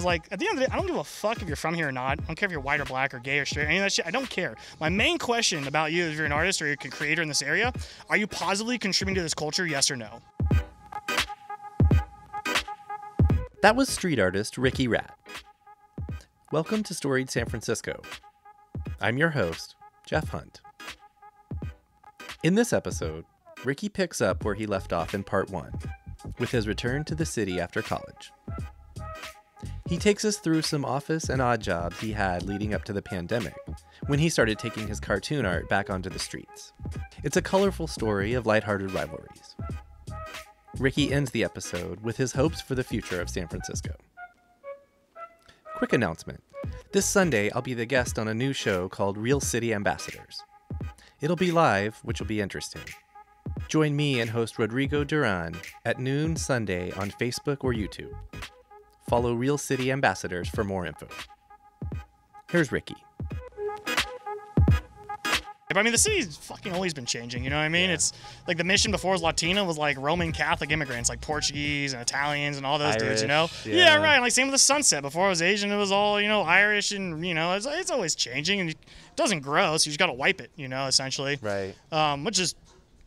Because, like, at the end of the day, I don't give a fuck if you're from here or not. I don't care if you're white or black or gay or straight or any of that shit. I don't care. My main question about you, if you're an artist or you're a creator in this area, are you positively contributing to this culture, yes or no? That was street artist Ricky Rat. Welcome to Storied San Francisco. I'm your host, Jeff Hunt. In this episode, Ricky picks up where he left off in part one, with his return to the city after college. He takes us through some office and odd jobs he had leading up to the pandemic, when he started taking his cartoon art back onto the streets. It's a colorful story of lighthearted rivalries. Ricky ends the episode with his hopes for the future of San Francisco. Quick announcement. This Sunday, I'll be the guest on a new show called Real City Ambassadors. It'll be live, which will be interesting. Join me and host Rodrigo Duran at noon Sunday on Facebook or YouTube. Follow Real City Ambassadors for more info. Here's Ricky. I mean, the city's fucking always been changing, you know what I mean? Yeah. It's like the mission before was Latina, was like Roman Catholic immigrants, like Portuguese and Italians and all those Irish dudes, you know? Yeah, right. Like, same with the Sunset. Before it was Asian, it was all, you know, Irish and, you know, it's always changing and it doesn't grow, so you just got to wipe it, you know, essentially. Right. Which is,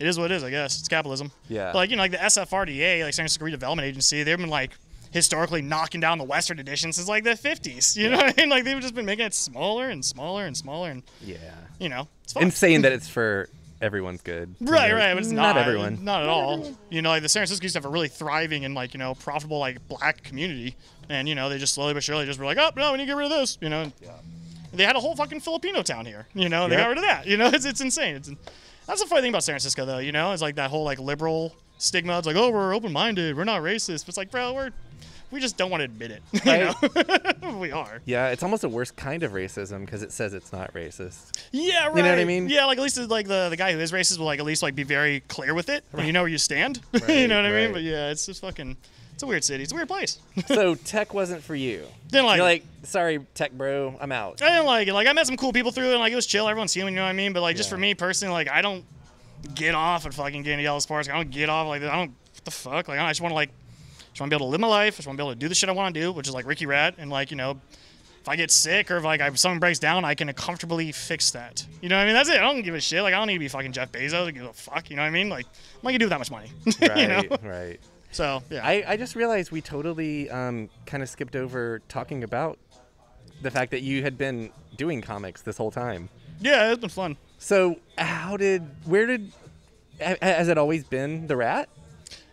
it is what it is, I guess. It's capitalism. Yeah. But, like, you know, like the SFRDA, like San Francisco Redevelopment Agency, they've been, like, historically knocking down the Western edition since like the 50s. You know what I mean? Like, they've just been making it smaller and smaller and smaller and, yeah, you know, it's fun. And saying that it's for everyone's good. Right, you know, right. But it's not everyone. Not at all. You know, like the San Francisco used to have a really thriving and, like, you know, profitable, like, black community. And, you know, they just slowly but surely just were like, oh, no, we need to get rid of this, you know. Yeah. They had a whole fucking Filipino town here, you know. They got rid of that, you know. It's insane. That's the funny thing about San Francisco, though, you know. It's like that whole, like, liberal stigma. It's like, oh, we're open-minded. We're not racist. But it's like, bro, we just don't want to admit it. You know? We are. Yeah, it's almost the worst kind of racism because it says it's not racist. Yeah, right. You know what I mean? Yeah, like, at least like the guy who is racist will, like, at least, like, be very clear with it. Right. And you know where you stand. Right, you know what I mean? But yeah, it's just fucking, it's a weird city. It's a weird place. So tech wasn't for you. Didn't like. You're like, sorry, tech bro, I'm out. I didn't like it. Like, I met some cool people through it, and, like, it was chill. Everyone's human, you know what I mean? But, like, just for me personally, like, I don't get off at fucking getting to Dallas Park. I don't get off like that. I don't, what the fuck? Like, I just want to, like, I just want to be able to live my life. I just want to be able to do the shit I want to do, which is, like, Ricky Rat. And, like, you know, if I get sick or if, like, if something breaks down, I can comfortably fix that. You know what I mean? That's it. I don't give a shit. Like, I don't need to be fucking Jeff Bezos. I give a fuck. You know what I mean? Like, what can you do with that much money? Right, you know? Right. So, yeah. I just realized we totally kind of skipped over talking about the fact that you had been doing comics this whole time. Yeah, it's been fun. So, has it always been the Rat?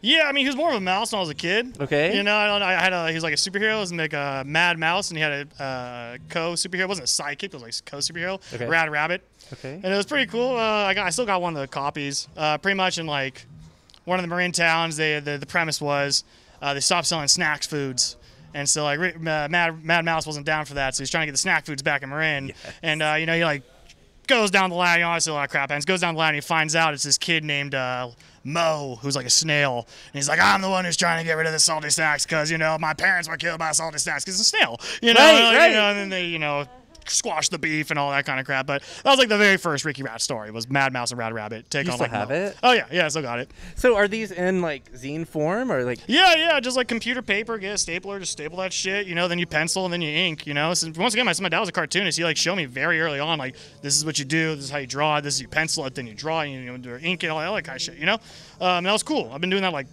Yeah, I mean, he was more of a mouse when I was a kid. Okay. You know, he was like a superhero. It was like a Mad Mouse, and he had a co-superhero. It wasn't a sidekick. It was like a co-superhero, okay. Rad Rabbit. Okay. And it was pretty cool. I still got one of the copies. Pretty much in, like, one of the marine towns, the premise was they stopped selling snacks foods. And so, like, Mad Mouse wasn't down for that, so he's trying to get the snack foods back in Marin. Yes. And, you know, he, like, goes down the line. Honestly, a lot of crap happens. Goes down the line, and he finds out it's this kid named Moe, who's like a snail, and he's like, I'm the one who's trying to get rid of the salty snacks because, you know, my parents were killed by salty snacks because it's a snail, you know? Right, right. You know, and then they, you know, squash the beef and all that kind of crap. But that was, like, the very first Ricky Rat story was Mad Mouse and Rad Rabbit. Take you on, still like, have it? Oh yeah, I still got it. So are these in, like, zine form or, like? Yeah, just like computer paper. Get a stapler, just staple that shit, you know. Then you pencil and then you ink, you know. So once again, my dad was a cartoonist. He, like, showed me very early on, like, this is what you do, this is how you draw, this is you pencil it, then you draw, and you know, ink it, all that kind of shit, you know. That was cool. I've been doing that, like,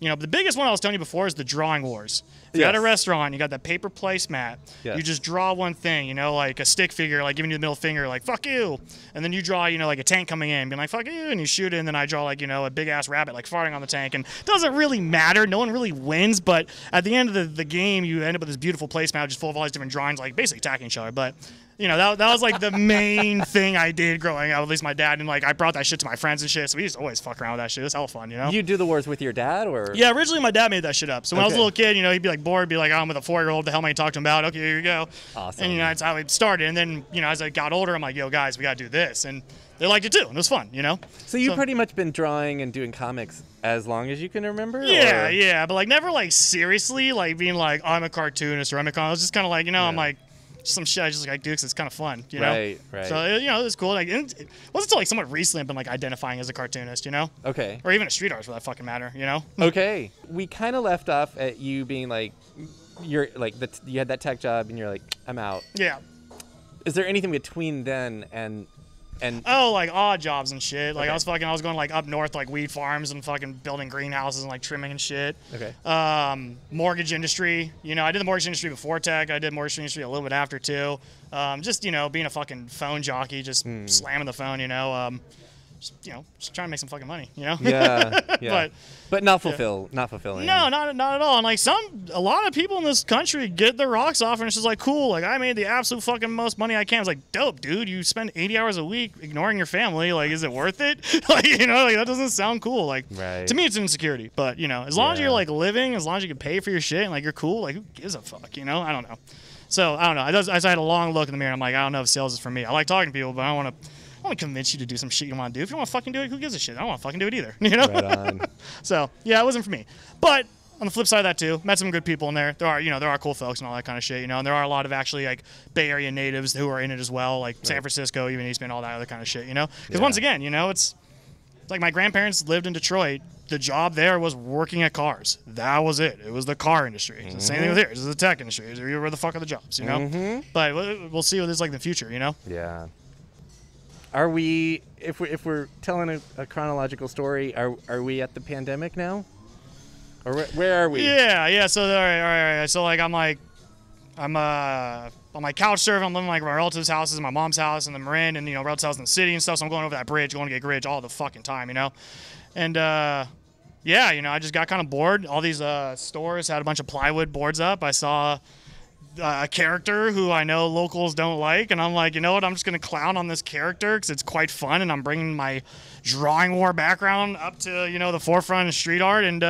you know, but the biggest one I was telling you before is the drawing wars. If you got a restaurant, you got that paper placemat, you just draw one thing, you know, like a stick figure, like giving you the middle finger, like, fuck you. And then you draw, you know, like a tank coming in, being like, fuck you, and you shoot it, and then I draw, like, you know, a big-ass rabbit, like, farting on the tank, and it doesn't really matter. No one really wins, but at the end of the game, you end up with this beautiful placemat just full of all these different drawings, like, basically attacking each other, but... You know, that was, like, the main thing I did growing up, at least my dad. And, like, I brought that shit to my friends and shit, so we used to always fuck around with that shit. It was hell fun, you know? You do the wars with your dad, or? Yeah, originally my dad made that shit up. So when I was a little kid, you know, he'd be, like, bored, be like, oh, I'm with a 4-year-old. The hell am I talking about? Okay, here you go. Awesome. And, you know, that's how it started. And then, you know, as I got older, I'm like, yo, guys, we got to do this. And they liked it, too. And it was fun, you know? So you've pretty much been drawing and doing comics as long as you can remember? Yeah, yeah. But, like, never, like, seriously, like, being like, oh, I'm a cartoonist or I'm a comic. I was just kind of like, you know, I'm like, some shit I just like do because it's kind of fun, you know? Right. So, you know, it was cool. Like, it wasn't until, like, somewhat recently I've been, like, identifying as a cartoonist, you know? Okay. Or even a street artist for that fucking matter, you know? Okay. We kind of left off at you being like, you're like that, you had that tech job and you're like, I'm out. Yeah. Is there anything between then and like odd jobs and shit? Like, okay. I was going like up north, like weed farms and fucking building greenhouses and like trimming and shit. Okay. Mortgage industry. You know, I did the mortgage industry before tech. I did mortgage industry a little bit after too. Just, you know, being a fucking phone jockey, just slamming the phone, you know. Just trying to make some fucking money, you know? Yeah, yeah. But not fulfilling. No, not at all. And like a lot of people in this country get their rocks off and it's just like, cool, like I made the absolute fucking most money I can. It's like, dope, dude, you spend 80 hours a week ignoring your family. Like, is it worth it? Like, you know, like that doesn't sound cool. Like, right. To me, it's insecurity. But, you know, as long as you're like living, as long as you can pay for your shit and like you're cool, like who gives a fuck, you know? I don't know. So, I don't know. I had a long look in the mirror and I'm like, I don't know if sales is for me. I like talking to people, but I don't want to convince you to do some shit you don't want to do. If you don't want to fucking do it, who gives a shit? I don't want to fucking do it either, you know? Right on. So, yeah, it wasn't for me. But on the flip side of that, too, met some good people in there. There are cool folks and all that kind of shit, you know? And there are a lot of actually, like, Bay Area natives who are in it as well, like San Francisco, even East Bend, all that other kind of shit, you know? Because once again, you know, it's like my grandparents lived in Detroit. The job there was working at cars. That was it. It was the car industry. It's the same thing with here. This is the tech industry. It's where the fuck are the jobs, you know? But we'll see what it's like in the future, you know? Yeah. Are we, if we're telling a chronological story, are we at the pandemic now? Or where are we? Yeah. So all right. So like I'm on my couch surfing. I'm living like my relatives' houses, my mom's house, and the Marin, and you know relatives' house in the city and stuff. So I'm going over that bridge, going to get Gridge all the fucking time, you know. And yeah, you know, I just got kind of bored. All these stores had a bunch of plywood boards up. I saw a character who I know locals don't like, and I'm like, you know what, I'm just going to clown on this character because it's quite fun, and I'm bringing my drawing war background up to, you know, the forefront of street art, and,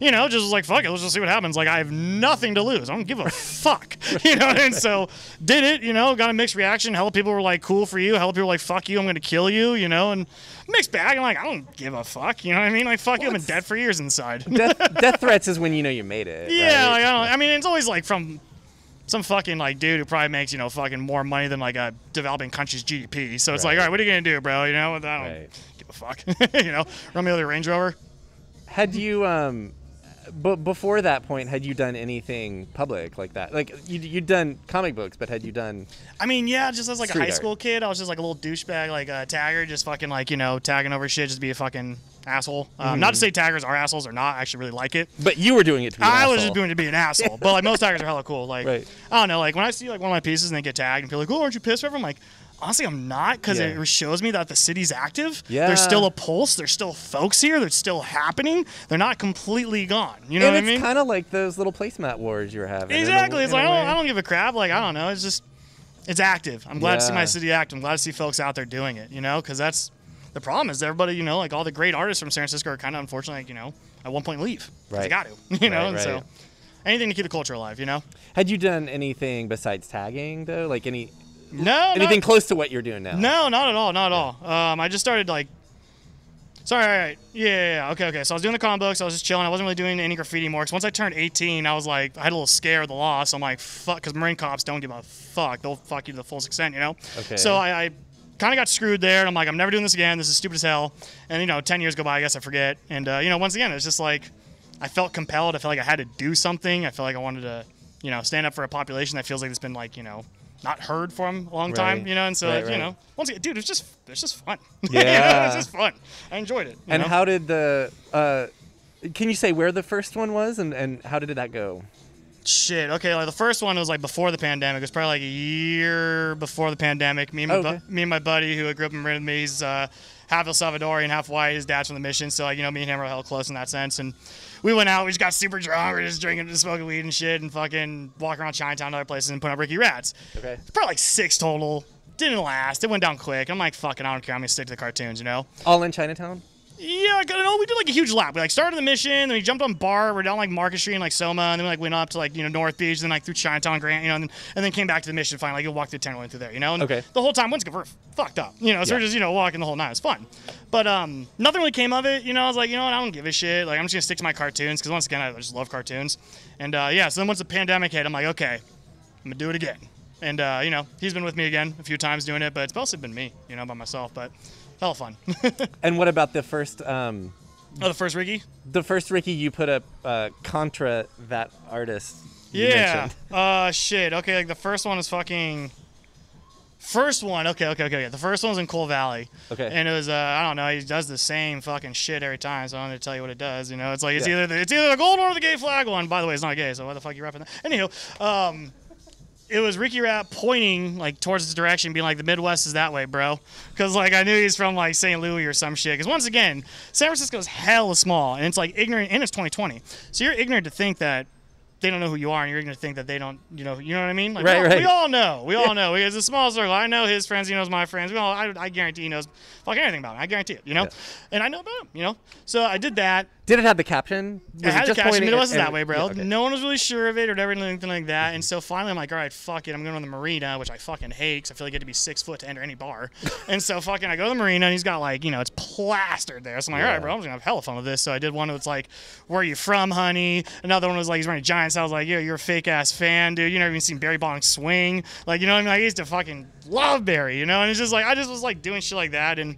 you know, just like, fuck it, let's just see what happens. Like, I have nothing to lose. I don't give a fuck, you know, and so did it, you know, got a mixed reaction. Hell, people were like, cool for you. Hell, people were like, fuck you, I'm going to kill you, you know, and mixed bag. I'm like, I don't give a fuck, you know what I mean? Like, fuck you, I've been dead for years inside. Death threats is when you know you made it. Yeah, right? Like, I mean, it's always like from some fucking, like, dude who probably makes, you know, fucking more money than, like, a developing country's GDP. So it's like, all right, what are you going to do, bro? You know, I don't give a fuck. You know, run me over the Range Rover. Had you, before that point, had you done anything public like that? Like, you'd done comic books, but had you done... I mean, yeah, just as, like, a high school kid, I was just, like, a little douchebag, like, a tagger, just fucking, like, you know, tagging over shit, just be a fucking... asshole. Not to say taggers are assholes or not. I actually really like it. But you were doing it to be an asshole. I was just doing it to be an asshole. But like most taggers are hella cool. Like I don't know. Like when I see like one of my pieces and they get tagged and people are like, oh, aren't you pissed forever? I'm like, honestly, I'm not, because it shows me that the city's active. Yeah. There's still a pulse. There's still folks here. They're still happening. They're not completely gone. You know what I mean? It's kind of like those little placemat wars you were having. Exactly. It's like I don't give a crap. Like I don't know. It's just it's active. I'm glad to see my city active. I'm glad to see folks out there doing it. You know, because that's. The problem is everybody, you know, like all the great artists from San Francisco are kind of unfortunately, like, you know, at one point leave. Right. They got to, you know, and so anything to keep the culture alive, you know. Had you done anything besides tagging though? Like anything close to what you're doing now? No, not at all. I just started like, So I was doing the comic books. I was just chilling. I wasn't really doing any graffiti more. Because once I turned 18, I was like, I had a little scare of the law. So I'm like, fuck, because Marine cops don't give a fuck. They'll fuck you to the fullest extent, you know. Okay. So I kind of got screwed there, and I'm like, I'm never doing this again. This is stupid as hell. And, you know, 10 years go by, I guess I forget. And, you know, once again, it's just like I felt compelled. I felt like I had to do something. I felt like I wanted to, you know, stand up for a population that feels like it's been, like, you know, not heard from a long time, you know? And so, you know, once again, dude, it's just fun. Yeah. You know, it's just fun. I enjoyed it. And how did the can you say where the first one was and how did that go? Shit. Okay, like the first one was like before the pandemic. It was probably like a year before the pandemic. Me and my buddy who grew up in Marin with me, he's half El Salvadorian, half Hawaii. His dad's from the mission, so like, you know, me and him were hella close in that sense. And we went out. We just got super drunk. We were just drinking, just smoking weed and shit, and fucking walking around Chinatown and other places and putting up Ricky Rats. Okay. Probably like 6 total. Didn't last. It went down quick. I'm like, fucking, I don't care. I'm gonna stick to the cartoons, you know. All in Chinatown. Yeah, I don't know. We did like a huge lap. We like started the mission, then we jumped on Bar. We're down like Market Street and like Soma, and then we like went up to like, you know, North Beach, then like through Chinatown, Grant, you know, and then came back to the mission. Finally, like, you walked through Tenderloin through there, you know. And the whole time, once again, we're fucked up, you know. So we're just, you know, walking the whole night. It was fun, but nothing really came of it, you know. I was like, you know what, I don't give a shit. Like, I'm just gonna stick to my cartoons because once again, I just love cartoons. And yeah, so then once the pandemic hit, I'm like, okay, I'm gonna do it again. And you know, he's been with me again a few times doing it, but it's mostly been me, you know, by myself, but. Hell fun. And what about the first... the first Ricky? The first Ricky you put up, Contra that artist mentioned. Shit. Okay, like the first one is fucking. First one, okay. The first one was in Coal Valley. Okay. And it was, I don't know, he does the same fucking shit every time, so I'm going to tell you what it does, you know? It's like, it's, either the gold one or the gay flag one. By the way, it's not gay, so why the fuck are you rapping that? Anywho, it was Ricky Rat pointing, like, towards this direction, being like, the Midwest is that way, bro. Because, like, I knew he's from, like, St. Louis or some shit. Because, once again, San Francisco's hella small, and it's, like, ignorant, and it's 2020. So you're ignorant to think that they don't know who you are, and you're going to think that they don't, you know what I mean? Like, right. We all know. We all know. It's a small circle. I know his friends. He knows my friends. We all, I guarantee he knows fucking anything about him. I guarantee it, you know? Yeah. And I know about him, you know? So I did that. Did it have the caption? It had the caption. It wasn't that way, bro. Yeah, okay. No one was really sure of it or whatever, anything like that. And so finally, I'm like, all right, fuck it. I'm going to the marina, which I fucking hate because I feel like I had to be 6 foot to enter any bar. And so fucking I go to the marina, and he's got like, you know, it's plastered there. So I'm like, all right, bro, I'm just going to have hella fun with this. So I did one that's like, where are you from, honey? Another one was like, he's running Giants. I was like, yo, you're a fake ass fan, dude. You never even seen Barry Bonds swing. Like, you know what I mean? I used to fucking love Barry, you know? And it's just like, I just was like doing shit like that. And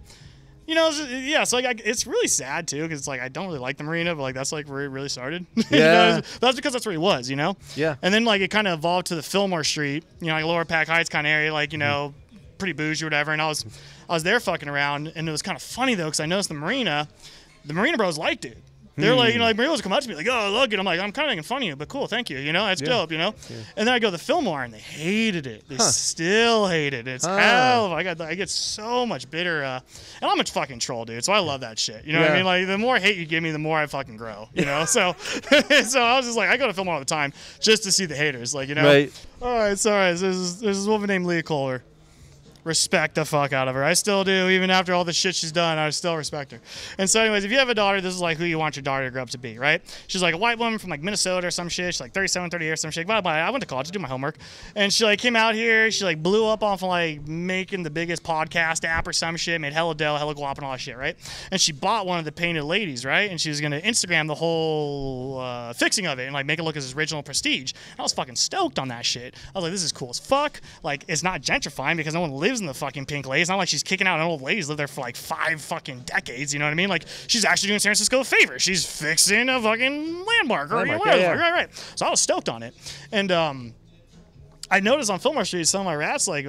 you know, so like, it's really sad too, because it's like I don't really like the marina, but like that's like where it really started. Yeah, you know, that's because that's where he was, you know. Yeah. And then like it kind of evolved to the Fillmore Street, you know, like Lower Pack Heights kind of area, like you know, pretty bougie or whatever. And I was there fucking around, and it was kind of funny though, because I noticed the marina bros liked it. They're like, you know, like marina bros come up to me like, oh, look, and I'm like, I'm kind of making fun of you, but cool, thank you, you know, that's dope, you know. Yeah. And then I go to the Fillmore, and they hated it. They still hate it. It's hell. I get so much bitter, and I'm a fucking troll, dude. So I love that shit. You know what I mean? Like the more hate you give me, the more I fucking grow. You know. So I was just like, I go to Fillmore all the time just to see the haters. Like you know. Right. All right, sorry. There's this woman named Leah Kohler. Respect the fuck out of her. I still do. Even after all the shit she's done, I still respect her. And so anyways, if you have a daughter, this is like who you want your daughter to grow up to be, right? She's like a white woman from like Minnesota or some shit. She's like 37, 38 or some shit. Blah, blah. I went to college to do my homework. And she like came out here. She like blew up off of like making the biggest podcast app or some shit. Made hella dough, hella guap and all that shit, right? And she bought one of the painted ladies, right? And she was going to Instagram the whole fixing of it and like make it look as original prestige. And I was fucking stoked on that shit. I was like, this is cool as fuck. Like it's not gentrifying because no one lives in the fucking pink lady. It's not like she's kicking out an old lady who's lived there for like 5 fucking decades, you know what I mean? Like she's actually doing San Francisco a favor. She's fixing a fucking landmark or whatever. Yeah. Right. So I was stoked on it. And I noticed on Fillmore Street some of my rats like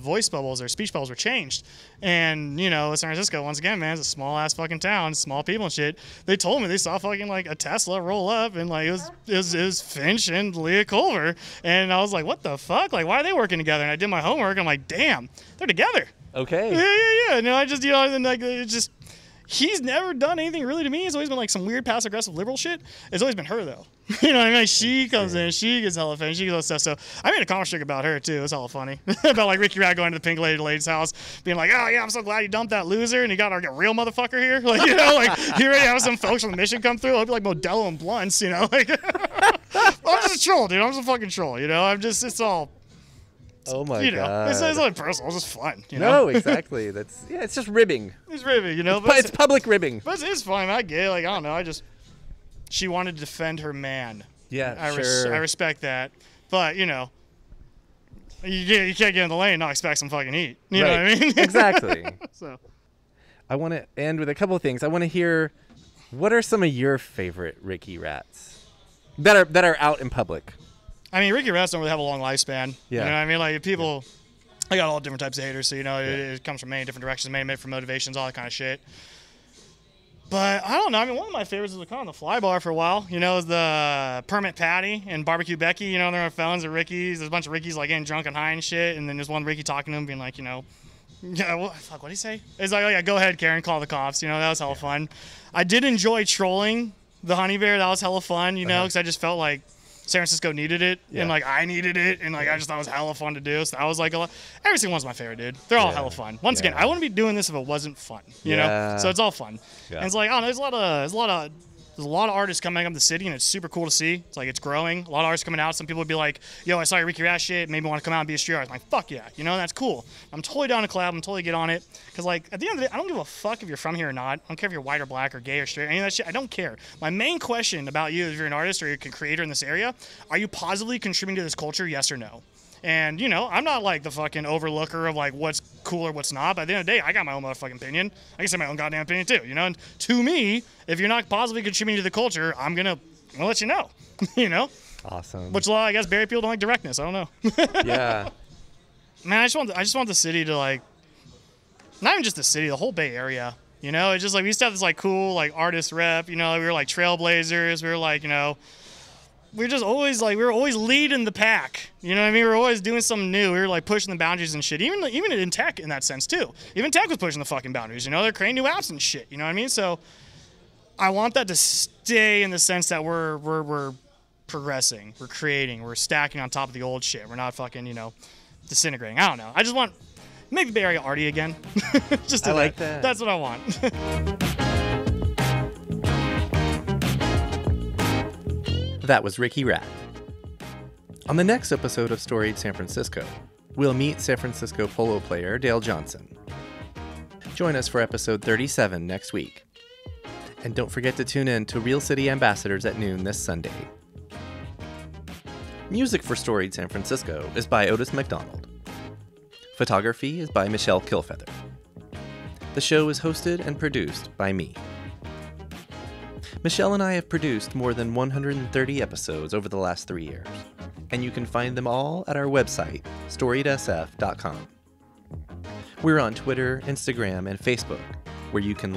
voice bubbles or speech bubbles were changed. And you know, San Francisco, once again, man, it's a small ass fucking town, small people and shit. They told me they saw fucking like a Tesla roll up, and like it was Finch and Leah Culver, and I was like, what the fuck? Like, why are they working together? And I did my homework, and I'm like, damn, they're together. Okay. Yeah. And I just, you know, and like it just. He's never done anything really to me. It's always been like some weird passive aggressive liberal shit. It's always been her though. You know what I mean? Like, she comes in, she gets hella fan, she gets all stuff. So I made a comic strip about her too. It's hella funny. About like Ricky Rat going to the pink lady's house, being like, oh yeah, I'm so glad you dumped that loser and you got our real motherfucker here. Like, you know, like you already have some folks from the mission come through. It'll be like Modelo and Blunts, you know. Like I'm just a troll, dude. I'm just a fucking troll, you know. I'm just it's all oh my god! It's not personal. It's just fun. You know? No, exactly. That's it's just ribbing. It's ribbing, you know. But it's public ribbing. But it's fine. I get it. Like I don't know. I just she wanted to defend her man. Yeah, I respect that. But you know, you can't get in the lane and not expect some fucking heat. You know what I mean? Exactly. So, I want to end with a couple of things. I want to hear what are some of your favorite Ricky Rats that are out in public. I mean, Ricky Rats don't really have a long lifespan. Yeah. You know what I mean? Like, people, I got all different types of haters, so, you know, it comes from many different directions, many different motivations, all that kind of shit. But I don't know. I mean, one of my favorites was kind of the Fly Bar for a while. You know, the Permit Patty and Barbecue Becky, you know, they're on phones at Ricky's. There's a bunch of Ricky's, like, getting drunk and high and shit. And then there's one Ricky talking to him, being like, you know, yeah, well, fuck, what'd he say? It's like, oh, yeah, go ahead, Karen, call the cops. You know, that was hella fun. I did enjoy trolling the Honey Bear. That was hella fun, you know, because I just felt like, San Francisco needed it, and like I needed it, and like I just thought it was hella fun to do. So that was like a lot. Every single one's my favorite, dude. They're all hella fun. Once again, I wouldn't be doing this if it wasn't fun, you know. So it's all fun. Yeah. And it's like I don't know. There's a lot of artists coming up the city, and it's super cool to see. It's like it's growing. A lot of artists coming out. Some people would be like, "Yo, I saw your Ricky Rat shit. Maybe want to come out and be a street artist." I'm like, fuck yeah, you know. That's cool. I'm totally down to collab. I'm totally get on it. Cause like at the end of the day, I don't give a fuck if you're from here or not. I don't care if you're white or black or gay or straight or any of that shit. I don't care. My main question about you, if you're an artist or you're a creator in this area, are you positively contributing to this culture? Yes or no? And you know, I'm not like the fucking overlooker of like what's cool or what's not. But at the end of the day, I got my own motherfucking opinion. I can say my own goddamn opinion too, you know. And to me, if you're not positively contributing to the culture, I'm gonna let you know, you know. Awesome. Which, I guess Barry people don't like directness. I don't know. Yeah. Man, I just want the city to, not even just the city, the whole Bay Area. You know, it's just we used to have this cool artist rep. You know, we were trailblazers. We were we were just always we were always leading the pack. You know what I mean? We were always doing something new. We were pushing the boundaries and shit. Even in tech in that sense too. Even tech was pushing the fucking boundaries. You know, they're creating new apps and shit. You know what I mean? So I want that to stay in the sense that we're progressing, we're creating, we're stacking on top of the old shit. We're not fucking disintegrating. I don't know. I just want. Maybe Bay Area arty again. Just I like that. That's what I want. That was Ricky Rat. On the next episode of Storied San Francisco, we'll meet San Francisco polo player Dale Johnson. Join us for episode 37 next week. And don't forget to tune in to Real City Ambassadors at noon this Sunday. Music for Storied San Francisco is by Otis McDonald. Photography is by Michelle Kilfeather. The show is hosted and produced by me. Michelle and I have produced more than 130 episodes over the last 3 years, and you can find them all at our website, storiedsf.com. We're on Twitter, Instagram, and Facebook, where you can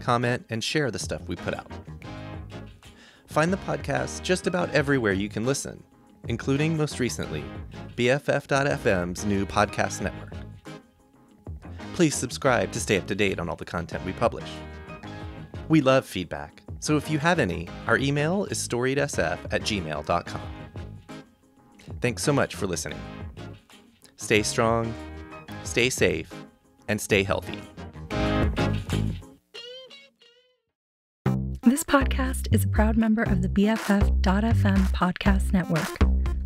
comment, and share the stuff we put out. Find the podcast just about everywhere you can listen, including, most recently, BFF.fm's new podcast network. Please subscribe to stay up to date on all the content we publish. We love feedback, so if you have any, our email is storiedsf@gmail.com. Thanks so much for listening. Stay strong, stay safe, and stay healthy. This podcast is a proud member of the BFF.fm podcast network.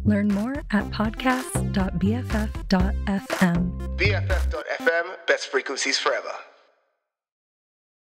Learn more at podcasts.bff.fm. BFF.fm, best frequencies forever.